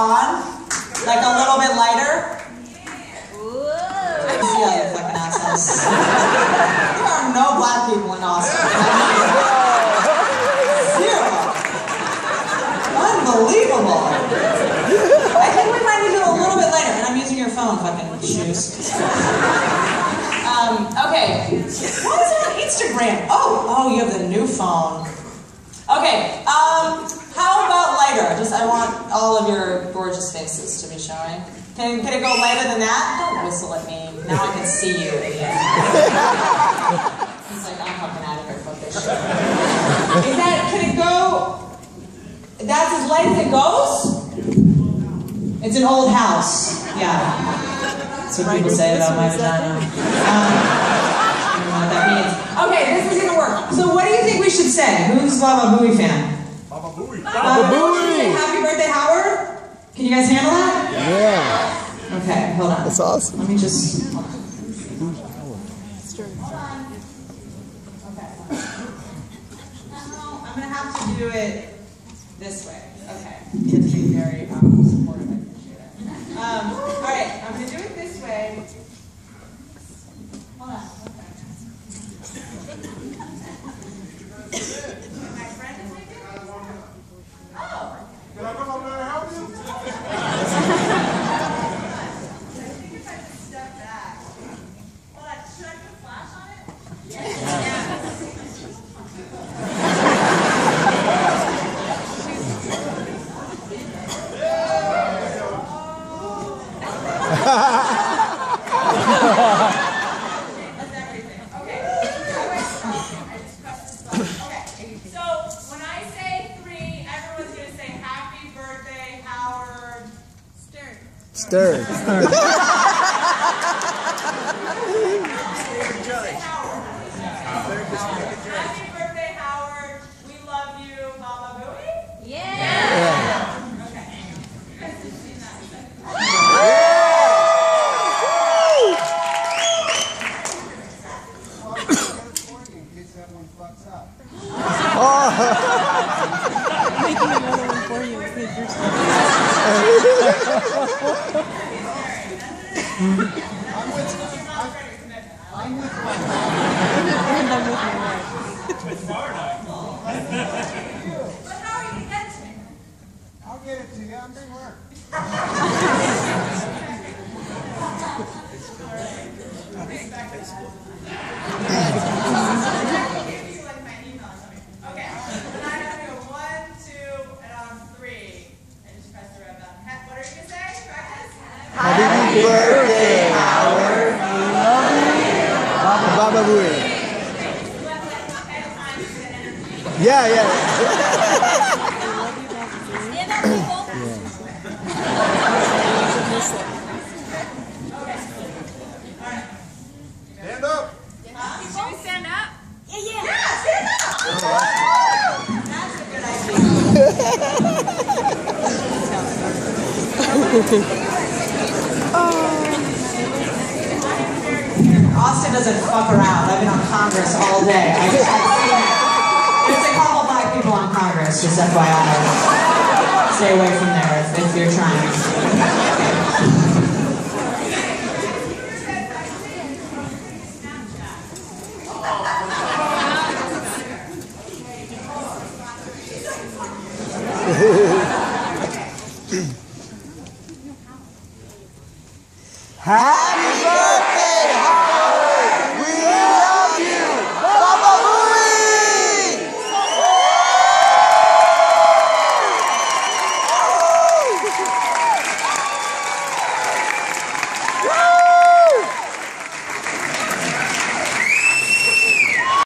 on, like a little bit lighter. These other fucking assholes. There are no black people in Austin. Zero. Unbelievable. I think we might need to go a little bit lighter, and I'm using your phone, fucking shoes. Okay. What is on Instagram? Oh, you have the new phone. Okay, how about lighter? I want all of your gorgeous faces to be showing. Can it go lighter than that? Don't whistle at me. Now I can see you again. He's like, I'm fucking out of here, fuck this shit. Is that, can it go, that's as light as it goes? It's an old house. Yeah. That's what people say about my vagina. I don't know what that means. Okay, this is gonna work. So, what do you think we should say? Who's Baba Booey fan? Baba Booey. Baba Booey. Say happy birthday, Howard. Can you guys handle that? Yeah. Okay, hold on. That's awesome. Let me just. Hold on. Okay. Now I'm gonna have to do it this way. Okay. You have to be very supportive. I appreciate it. All right, I'm gonna do it this way. Hold on. Stern. Stern. Happy birthday, Howard. We love you, Baba Booey. Yeah. Okay. You guys have seen Austin doesn't fuck around. I've been on Congress all day. I just had to say that. There's a couple black people on Congress, just FYI. Stay away from there if you're trying. Happy birthday!